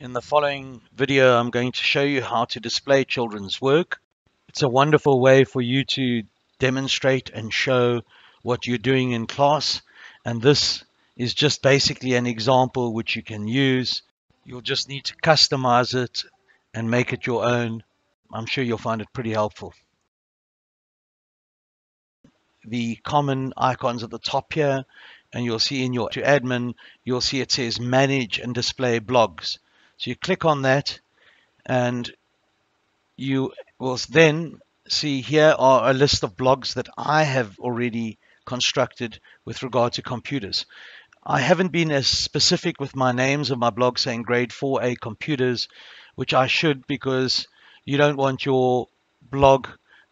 In the following video, I'm going to show you how to display children's work. It's a wonderful way for you to demonstrate and show what you're doing in class. And this is just basically an example which you can use. You'll just need to customize it and make it your own. I'm sure you'll find it pretty helpful. The common icons at the top here, and you'll see in your admin, you'll see it says manage and display blogs. So you click on that and you will then see here are a list of blogs that I have already constructed with regard to computers. I haven't been as specific with my names of my blog saying grade 4A computers, which I should, because you don't want your blog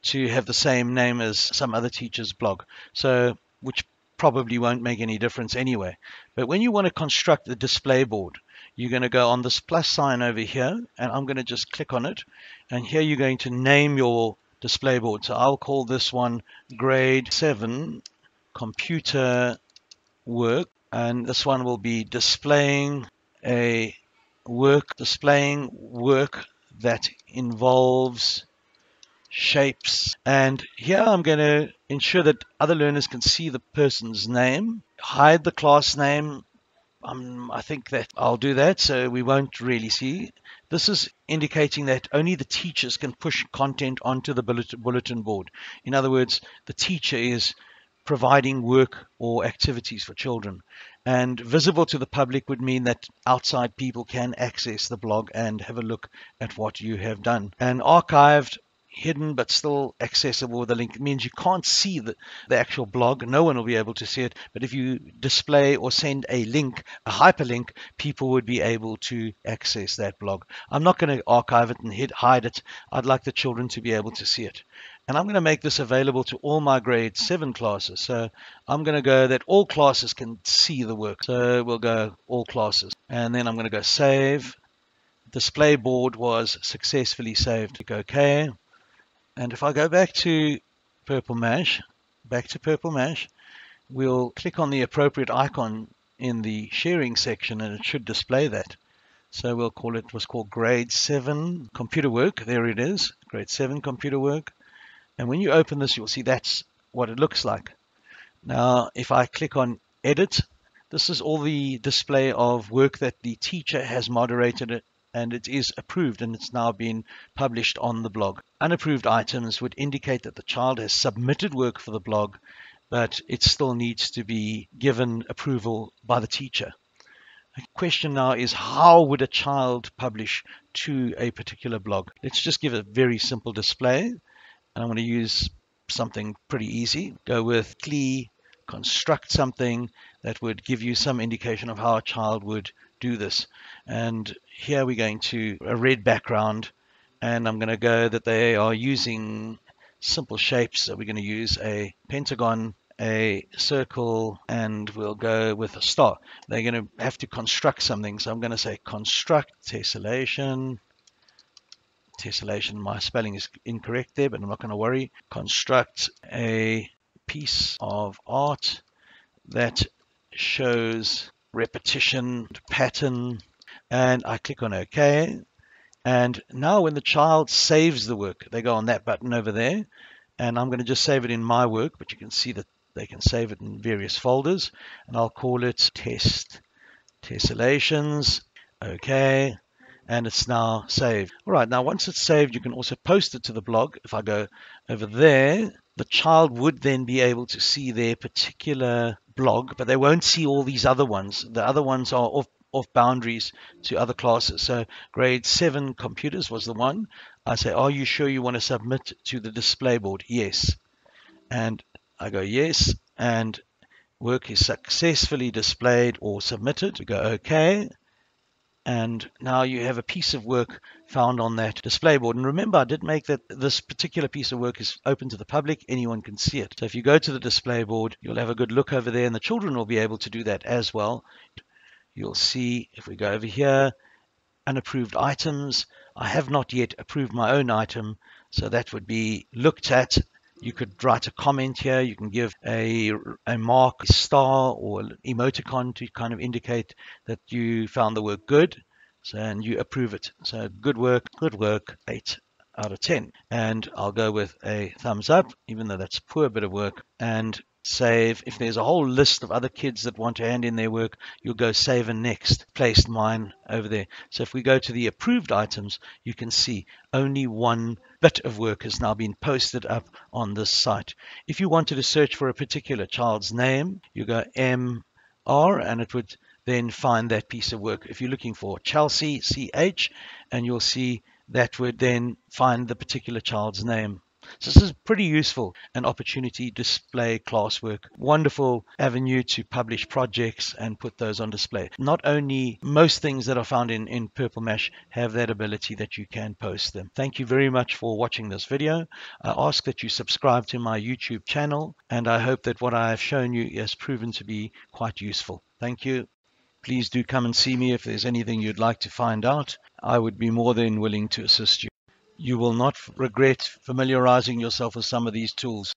to have the same name as some other teacher's blog, so which probably won't make any difference anyway. But when you want to construct the display board, you're going to go on this plus sign over here, and I'm going to just click on it, and here you're going to name your display board. So I'll call this one grade 7 computer work, and this one will be displaying work that involves shapes. And here I'm going to ensure that other learners can see the person's name, hide the class name. I think that I'll do that, so we won't really see. This is indicating that only the teachers can push content onto the bulletin board. In other words, the teacher is providing work or activities for children, and visible to the public would mean that outside people can access the blog and have a look at what you have done. And archived, hidden but still accessible with a link, it means you can't see the actual blog. No one will be able to see it, but if you display or send a link, a hyperlink, people would be able to access that blog. I'm not going to archive it and hide it. I'd like the children to be able to see it, and I'm going to make this available to all my grade 7 classes. So I'm going to go that all classes can see the work, so we'll go all classes, and then I'm going to go save. Display board was successfully saved. Click OK. And if I go back to Purple Mash, we'll click on the appropriate icon in the sharing section, and it should display that. So we'll call it, was called grade 7 computer work. There it is, grade 7 computer work. And when you open this, you'll see that's what it looks like. Now, if I click on edit, this is all the display of work that the teacher has moderated it. And it is approved, and it's now been published on the blog. Unapproved items would indicate that the child has submitted work for the blog, but it still needs to be given approval by the teacher. The question now is, how would a child publish to a particular blog? Let's just give a very simple display, and I'm going to use something pretty easy. Go with CLI, construct something that would give you some indication of how a child would do this. And here we're going to a red background, and I'm going to go that they are using simple shapes. So we're going to use a pentagon, a circle, and we'll go with a star. They're going to have to construct something, so I'm going to say construct tessellation. My spelling is incorrect there, but I'm not going to worry. Construct a piece of art that shows repetition pattern, and I click on OK. And now when the child saves the work, they go on that button over there, and I'm going to just save it in my work, but you can see that they can save it in various folders, and I'll call it tessellations. OK, and it's now saved. All right, now once it's saved, you can also post it to the blog. If I go over there, the child would then be able to see their particular blog, but they won't see all these other ones. The other ones are off boundaries to other classes. So grade 7 computers was the one. I say, are you sure you want to submit to the display board? Yes. And I go yes, and work is successfully displayed or submitted. We go OK. And now you have a piece of work found on that display board. And remember, I did make that this particular piece of work is open to the public. Anyone can see it. So if you go to the display board, you'll have a good look over there, and the children will be able to do that as well. You'll see, if we go over here, unapproved items. I have not yet approved my own item, so that would be looked at. You could write a comment here. You can give a mark, a star, or an emoticon to kind of indicate that you found the work good. and you approve it. So good work, 8 out of 10. And I'll go with a thumbs up, even though that's a poor bit of work, and save. If there's a whole list of other kids that want to hand in their work, you'll go save and next, placed mine over there. So if we go to the approved items, you can see only one bit of work has now been posted up on this site. If you wanted to search for a particular child's name, you go MR and it would then find that piece of work. If you're looking for Chelsea, CH, and you'll see that would then find the particular child's name. So this is pretty useful, an opportunity to display classwork. Wonderful avenue to publish projects and put those on display. Not only most things that are found in Purple Mash have that ability that you can post them. Thank you very much for watching this video. I ask that you subscribe to my YouTube channel, and I hope that what I have shown you has proven to be quite useful. Thank you. Please do come and see me if there's anything you'd like to find out. I would be more than willing to assist you. You will not regret familiarizing yourself with some of these tools.